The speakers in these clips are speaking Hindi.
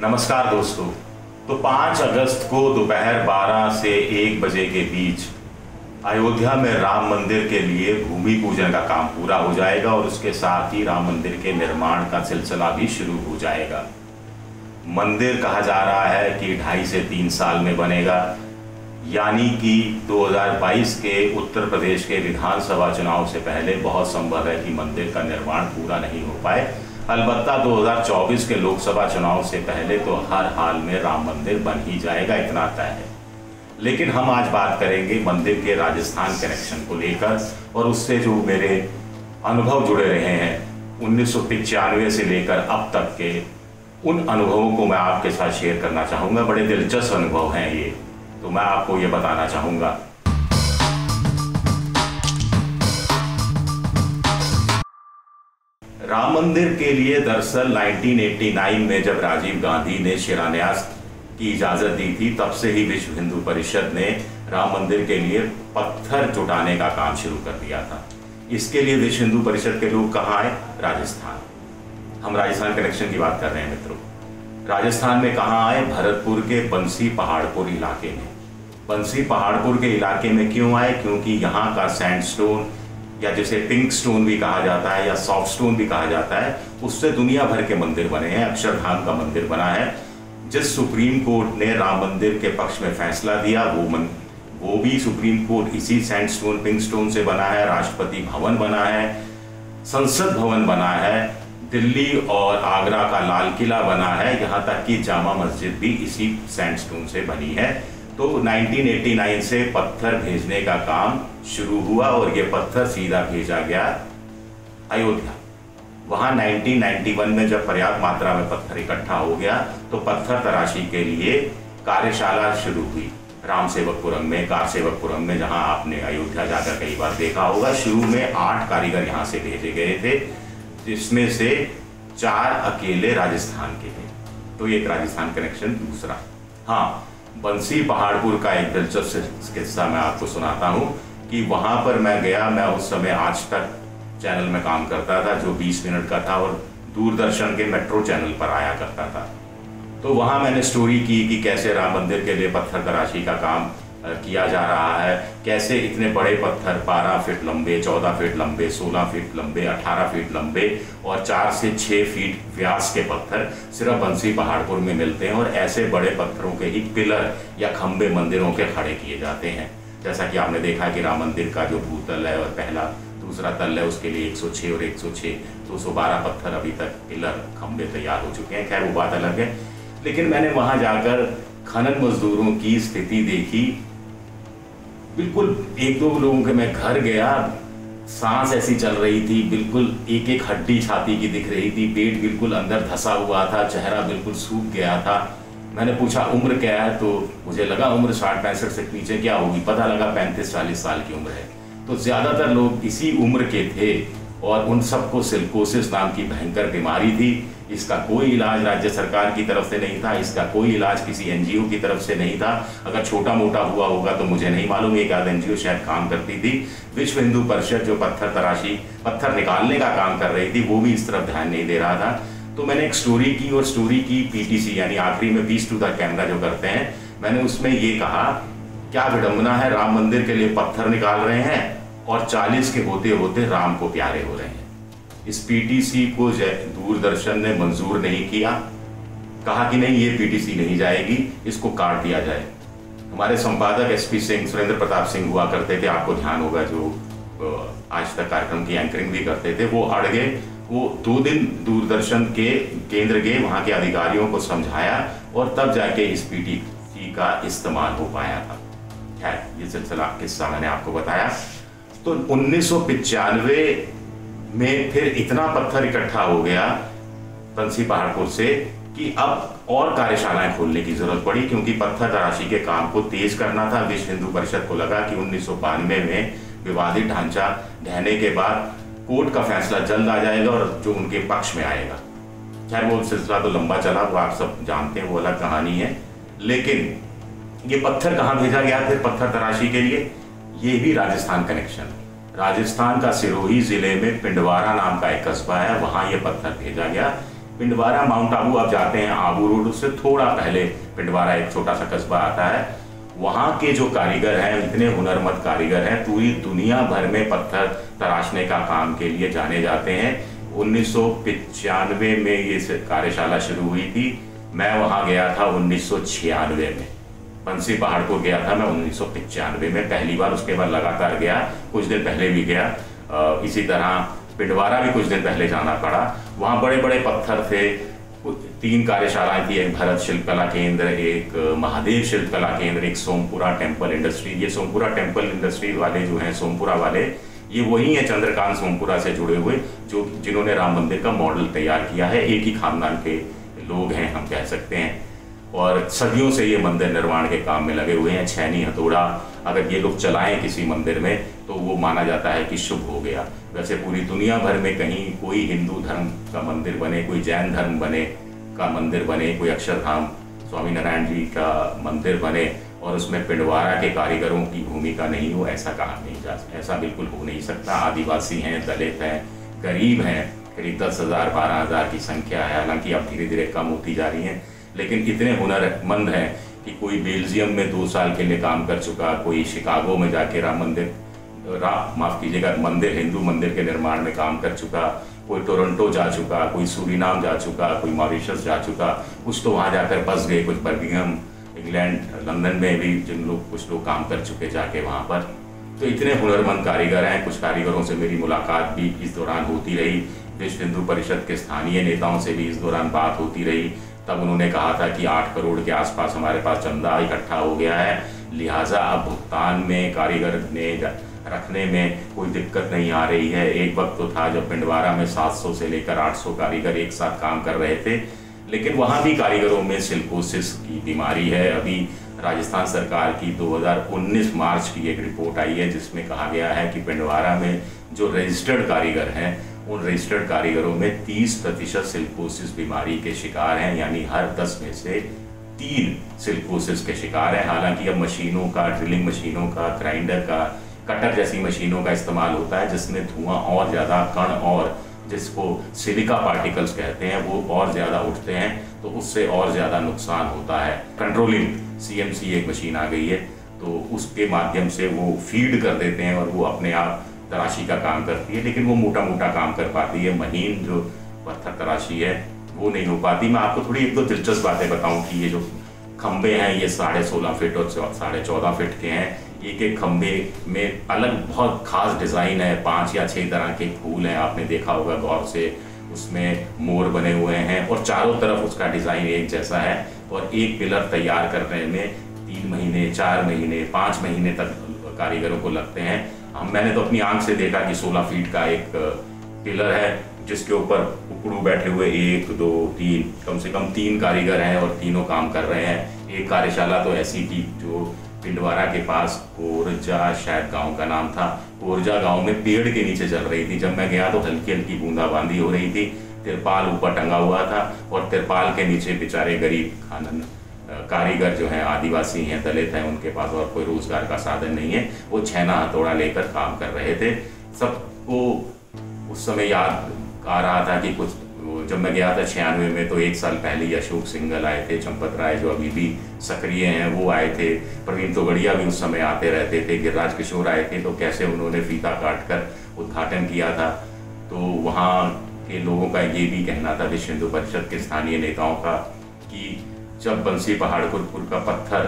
नमस्कार दोस्तों। तो 5 अगस्त को दोपहर 12 से 1 बजे के बीच अयोध्या में राम मंदिर के लिए भूमि पूजन का काम पूरा हो जाएगा और उसके साथ ही राम मंदिर के निर्माण का सिलसिला भी शुरू हो जाएगा। मंदिर कहा जा रहा है कि 2.5 से 3 साल में बनेगा, यानी कि 2022 के उत्तर प्रदेश के विधानसभा चुनाव से पहले बहुत संभव है कि मंदिर का निर्माण पूरा नहीं हो पाए। अलबत्ता 2024 के लोकसभा चुनाव से पहले तो हर हाल में राम मंदिर बन ही जाएगा, इतना तय है। लेकिन हम आज बात करेंगे मंदिर के राजस्थान कनेक्शन को लेकर और उससे जो मेरे अनुभव जुड़े रहे हैं 1995 से लेकर अब तक के, उन अनुभवों को मैं आपके साथ शेयर करना चाहूँगा। बड़े दिलचस्प अनुभव हैं ये, तो मैं आपको ये बताना चाहूँगा। राम मंदिर के लिए दरअसल 1989 में जब राजीव गांधी ने शिलान्यास की इजाज़त दी थी, तब से ही विश्व हिंदू परिषद ने राम मंदिर के लिए पत्थर जुटाने का काम शुरू कर दिया था। इसके लिए विश्व हिंदू परिषद के लोग कहाँ आए? राजस्थान। हम राजस्थान कनेक्शन की बात कर रहे हैं मित्रों। राजस्थान में कहाँ आए? भरतपुर के बंसी पहाड़पुर इलाके में। बंसी पहाड़पुर के इलाके में क्यों आए? क्योंकि यहाँ का सैंडस्टोन, या जिसे पिंक स्टोन भी कहा जाता है या सॉफ्ट स्टोन भी कहा जाता है, उससे दुनिया भर के मंदिर बने हैं। अक्षरधाम का मंदिर बना है। जिस सुप्रीम कोर्ट ने राम मंदिर के पक्ष में फैसला दिया, वो भी सुप्रीम कोर्ट इसी सैंडस्टोन पिंक स्टोन से बना है। राष्ट्रपति भवन बना है, संसद भवन बना है, दिल्ली और आगरा का लाल किला बना है, यहाँ तक कि जामा मस्जिद भी इसी सैंडस्टोन से बनी है। तो 1989 से पत्थर भेजने का काम शुरू हुआ और ये पत्थर सीधा भेजा गया अयोध्या। वहाँ 1991 में जब पर्याप्त मात्रा में पत्थर इकट्ठा हो गया तो पत्थर तराशी के लिए कार्यशाला शुरू हुई रामसेवकपुरम में, कारसेवकपुरम में, जहाँ आपने अयोध्या जाकर कई बार देखा होगा। शुरू में 8 कारीगर यहाँ से भेजे गए थे, जिसमें से 4 अकेले राजस्थान के थे। तो ये एक राजस्थान कनेक्शन। दूसरा, हाँ, बंसी पहाड़पुर का एक दिलचस्प किस्सा मैं आपको सुनाता हूँ कि वहाँ पर मैं गया। मैं उस समय आज तक चैनल में काम करता था जो 20 मिनट का था और दूरदर्शन के मेट्रो चैनल पर आया करता था। तो वहाँ मैंने स्टोरी की कि कैसे राम मंदिर के लिए पत्थर तराशी का काम किया जा रहा है, कैसे इतने बड़े पत्थर 12 फीट लंबे, 14 फीट लंबे, 16 फीट लंबे, 18 फीट लंबे और 4 से 6 फीट व्यास के पत्थर सिर्फ बंसी पहाड़पुर में मिलते हैं। और ऐसे बड़े पत्थरों के ही पिलर या खंबे मंदिरों के खड़े किए जाते हैं। जैसा कि आपने देखा कि राम मंदिर का जो भूतल है और दूसरा तल है, उसके लिए 106 और 106 212 पत्थर अभी तक पिलर खंबे तैयार हो चुके हैं। खैर, वो बात अलग है। लेकिन मैंने वहाँ जाकर खनन मजदूरों की स्थिति देखी। बिल्कुल 1-2 लोगों के मैं घर गया, सांस ऐसी चल रही थी, बिल्कुल 1-1 हड्डी छाती की दिख रही थी, पेट बिल्कुल अंदर धंसा हुआ था, चेहरा बिल्कुल सूख गया था। मैंने पूछा उम्र क्या है, तो मुझे लगा उम्र 60-65 से नीचे क्या होगी, पता लगा 35-40 साल की उम्र है। तो ज़्यादातर लोग इसी उम्र के थे और उन सबको सिलिकोसिस नाम की भयंकर बीमारी थी। इसका कोई इलाज राज्य सरकार की तरफ से नहीं था, इसका कोई इलाज किसी एनजीओ की तरफ से नहीं था। अगर छोटा मोटा हुआ होगा तो मुझे नहीं मालूम, एक आध एनजीओ शायद काम करती थी। विश्व हिंदू परिषद जो पत्थर निकालने का काम कर रही थी, वो भी इस तरफ ध्यान नहीं दे रहा था। तो मैंने एक स्टोरी की और स्टोरी की PTC यानी आखिरी में पीस टू द कैमरा जो करते हैं, मैंने उसमें ये कहा, क्या विडम्बना है, राम मंदिर के लिए पत्थर निकाल रहे हैं और 40 के होते होते राम को प्यारे हो रहे हैं। इस PTC को दूरदर्शन ने मंजूर नहीं किया, कहा कि नहीं, ये PTC नहीं जाएगी, इसको काट दिया जाए। हमारे संपादक SP सिंह, सुरेंद्र प्रताप सिंह हुआ करते थे, आपको ध्यान होगा, जो आज तक कार्यक्रम की एंकरिंग भी करते थे। वो अड़ गए, वो 2 दिन दूरदर्शन के केंद्र गए, वहाँ के अधिकारियों को समझाया और तब जाके इस PTC का इस्तेमाल हो पाया था। खैर, ये सिलसिला किस्सा मैंने आपको बताया। तो 1995 में फिर इतना पत्थर इकट्ठा हो गया बंसी पहाड़पुर से कि अब और कार्यशालाएं खोलने की जरूरत पड़ी, क्योंकि पत्थर तराशी के काम को तेज करना था। विश्व हिंदू परिषद को लगा कि 1992 में विवादित ढांचा ढहने के बाद कोर्ट का फैसला जल्द आ जाएगा और जो उनके पक्ष में आएगा। खैर, वो सिलसिला तो लंबा चला, वो आप सब जानते हैं, वो अलग कहानी है। लेकिन ये पत्थर कहाँ भेजा गया फिर पत्थर तराशी के लिए, ये भी राजस्थान कनेक्शन। राजस्थान का सिरोही जिले में पिंडवारा नाम का एक कस्बा है, वहाँ ये पत्थर भेजा गया। पिंडवारा माउंट आबू आप जाते हैं, आबू रोड उससे थोड़ा पहले पिंडवारा एक छोटा सा कस्बा आता है। वहाँ के जो कारीगर हैं, इतने हुनरमंद कारीगर हैं, पूरी दुनिया भर में पत्थर तराशने का काम के लिए जाने जाते हैं। 1995 में ये कार्यशाला शुरू हुई थी, मैं वहाँ गया था 1996 में, बंसी पहाड़पुर गया था मैं 1995 में पहली बार, उसके बाद लगातार गया, कुछ दिन पहले भी गया। इसी तरह पिंडवारा भी कुछ दिन पहले जाना पड़ा, वहाँ बड़े बड़े पत्थर थे। 3 कार्यशालाएं थी, एक भरत शिल्पकला केंद्र, एक महादेव शिल्पकला केंद्र, एक सोमपुरा टेम्पल इंडस्ट्री। ये सोमपुरा टेम्पल इंडस्ट्री वाले जो हैं, सोमपुरा वाले, ये वही हैं चंद्रकांत सोमपुरा से जुड़े हुए जिन्होंने राम मंदिर का मॉडल तैयार किया है। एक ही खानदान के लोग हैं हम कह सकते हैं, और सदियों से ये मंदिर निर्माण के काम में लगे हुए हैं। छैनी हथौड़ा अगर ये लोग चलाएं किसी मंदिर में तो वो माना जाता है कि शुभ हो गया। वैसे पूरी दुनिया भर में कहीं कोई हिंदू धर्म का मंदिर बने, कोई जैन धर्म बने का मंदिर बने, कोई अक्षरधाम स्वामी नारायण जी का मंदिर बने और उसमें पिंडवारा के कारीगरों की भूमिका नहीं हो, ऐसा कहा नहीं जा सकता, ऐसा बिल्कुल हो नहीं सकता। आदिवासी हैं, दलित हैं, गरीब हैं, करीब 10,000-12,000 की संख्या है, हालांकि अब धीरे धीरे कम होती जा रही है, लेकिन इतने हुनरमंद हैं कि कोई बेल्जियम में 2 साल के लिए काम कर चुका, कोई शिकागो में जाके माफ कीजिएगा हिंदू मंदिर के निर्माण में काम कर चुका, कोई टोरंटो जा चुका, कोई सूरीनाम जा चुका, कोई मॉरिशस जा चुका, कुछ तो वहाँ जाकर बस गए, कुछ बर्मिंघम, इंग्लैंड, लंदन में भी कुछ लोग काम कर चुके जाके वहाँ पर। तो इतने हुनरमंद कारीगर हैं। कुछ कारीगरों से मेरी मुलाकात भी इस दौरान होती रही, विश्व हिंदू परिषद के स्थानीय नेताओं से भी इस दौरान बात होती रही। तब उन्होंने कहा था कि 8 करोड़ के आसपास हमारे पास चंदा इकट्ठा हो गया है, लिहाजा अब भुगतान में, कारीगर ने रखने में कोई दिक्कत नहीं आ रही है। एक वक्त तो था जब पिंडवारा में 700 से लेकर 800 कारीगर एक साथ काम कर रहे थे, लेकिन वहाँ भी कारीगरों में सिलिकोसिस की बीमारी है। अभी राजस्थान सरकार की 2019 मार्च की एक रिपोर्ट आई है जिसमें कहा गया है कि पिंडवारा में जो रजिस्टर्ड कारीगर हैं, उन रजिस्टर्ड कारीगरों में 30% सिलिकोसिस बीमारी के शिकार हैं, यानी हर 10 में से 3 सिलिकोसिस के शिकार हैं। हालांकि अब मशीनों का, ड्रिलिंग मशीनों का, ग्राइंडर का, कटर जैसी मशीनों का इस्तेमाल होता है जिसमें धुआं और ज़्यादा, कण और जिसको सिलिका पार्टिकल्स कहते हैं, वो और ज़्यादा उठते हैं, तो उससे और ज़्यादा नुकसान होता है। कंट्रोलिंग CMC एक मशीन आ गई है, तो उसके माध्यम से वो फीड कर देते हैं और वो अपने आप तराशी का काम करती है, लेकिन वो मोटा मोटा काम कर पाती है, महीन जो पत्थर तराशी है वो नहीं हो पाती। मैं आपको थोड़ी 1-2 दिलचस्प बातें बताऊं कि ये जो खंबे हैं ये 16.5 फिट और 14.5 फिट के हैं। एक खंबे में अलग बहुत खास डिज़ाइन है, 5 या 6 तरह के फूल हैं, आपने देखा होगा गौर से, उसमें मोर बने हुए हैं और चारों तरफ उसका डिज़ाइन एक जैसा है। और एक पिलर तैयार करने में 3 महीने, 4 महीने, 5 महीने तक कारीगरों को लगते हैं। मैंने तो अपनी आंख से देखा कि 16 फीट का एक पिलर है जिसके ऊपर उकड़ू बैठे हुए 1, 2, 3 कम से कम 3 कारीगर हैं और तीनों काम कर रहे हैं। एक कार्यशाला तो ऐसी थी जो पिंडवारा के पास ओरजा, शायद गांव का नाम था, ओरजा गांव में पेड़ के नीचे चल रही थी। जब मैं गया तो हल्की हल्की बूंदाबांदी हो रही थी, तिरपाल ऊपर टंगा हुआ था और तिरपाल के नीचे बेचारे गरीब खानन कारीगर जो हैं, आदिवासी हैं, दलित हैं, उनके पास और कोई रोजगार का साधन नहीं है, वो छैना हथौड़ा लेकर काम कर रहे थे। सबको उस समय याद आ रहा था कि कुछ, जब मैं गया था 96 में, तो 1 साल पहले ही अशोक सिंगल आए थे, चंपत राय जो अभी भी सक्रिय हैं वो आए थे, प्रवीण तोगड़िया भी उस समय आते रहते थे, गिर राज किशोर आए थे, तो कैसे उन्होंने फीता काट कर उद्घाटन किया था। तो वहाँ के लोगों का ये भी कहना था, विश्व हिंदू परिषद के स्थानीय नेताओं का, कि जब बंसी पहाड़पुर का पत्थर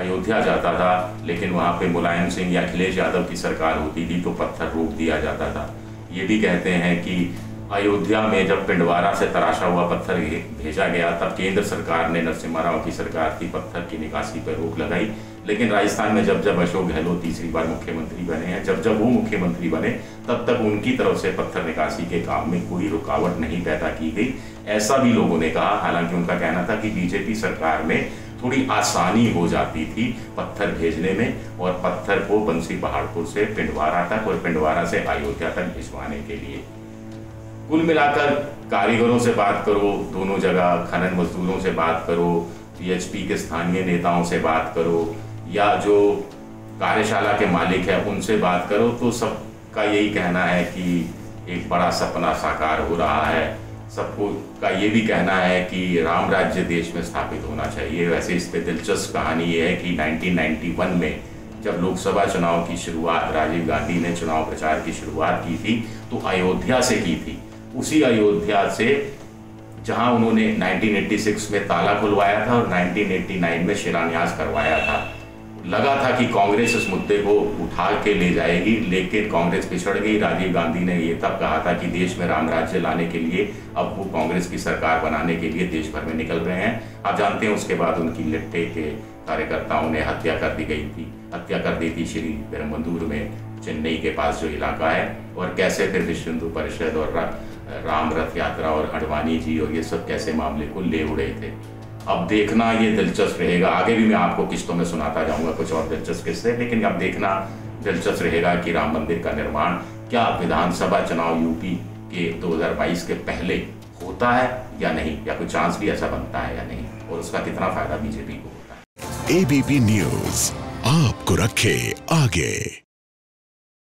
अयोध्या जाता था, लेकिन वहाँ पे मुलायम सिंह या अखिलेश यादव की सरकार होती थी तो पत्थर रोक दिया जाता था। ये भी कहते हैं कि अयोध्या में जब पिंडवारा से तराशा हुआ पत्थर भेजा गया तब केंद्र सरकार ने, नरसिम्हा राव की सरकार थी, पत्थर की निकासी पर रोक लगाई। लेकिन राजस्थान में जब जब अशोक गहलोत तीसरी बार मुख्यमंत्री बने हैं, जब जब वो मुख्यमंत्री बने तब तक उनकी तरफ से पत्थर निकासी के काम में कोई रुकावट नहीं पैदा की गई, ऐसा भी लोगों ने कहा। हालांकि उनका कहना था कि बीजेपी सरकार में थोड़ी आसानी हो जाती थी पत्थर भेजने में, और पत्थर को बंसी पहाड़पुर से पिंडवारा तक और पिंडवारा से अयोध्या तक भिजवाने के लिए। कुल मिलाकर कारीगरों से बात करो दोनों जगह, खनन मजदूरों से बात करो, PHP के स्थानीय नेताओं से बात करो, या जो कार्यशाला के मालिक हैं उनसे बात करो, तो सबका यही कहना है कि एक बड़ा सपना साकार हो रहा है। सबको का ये भी कहना है कि राम राज्य देश में स्थापित होना चाहिए। वैसे इस पे दिलचस्प कहानी ये है कि 1991 में जब लोकसभा चुनाव की शुरुआत राजीव गांधी ने चुनाव प्रचार की शुरुआत की थी तो अयोध्या से की थी। उसी अयोध्या से जहां उन्होंने 1986 में ताला खुलवाया था और 1989 में शिलान्यास करवाया था। लगा था कि कांग्रेस इस मुद्दे को उठा के ले जाएगी, लेकिन कांग्रेस पिछड़ गई। राजीव गांधी ने ये तब कहा था कि देश में राम राज्य लाने के लिए अब वो कांग्रेस की सरकार बनाने के लिए देश भर में निकल रहे हैं। आप जानते हैं उसके बाद उनकी लिट्टे के कार्यकर्ताओं ने हत्या कर दी थी श्री पेरम्बंदूर में, चेन्नई के पास जो इलाका है, और कैसे फिर विश्व हिंदू परिषद और राम रथ यात्रा और आडवाणी जी और ये सब कैसे मामले को ले उड़े थे। अब देखना ये दिलचस्प रहेगा। आगे भी मैं आपको किस्तों में सुनाता जाऊंगा कुछ और दिलचस्प किस्से, लेकिन अब देखना दिलचस्प रहेगा कि राम मंदिर का निर्माण क्या विधानसभा चुनाव यूपी के 2022 के पहले होता है या नहीं, या कोई चांस भी ऐसा बनता है या नहीं, और उसका कितना फायदा बीजेपी को होता है। एबीपी न्यूज आपको रखे आगे।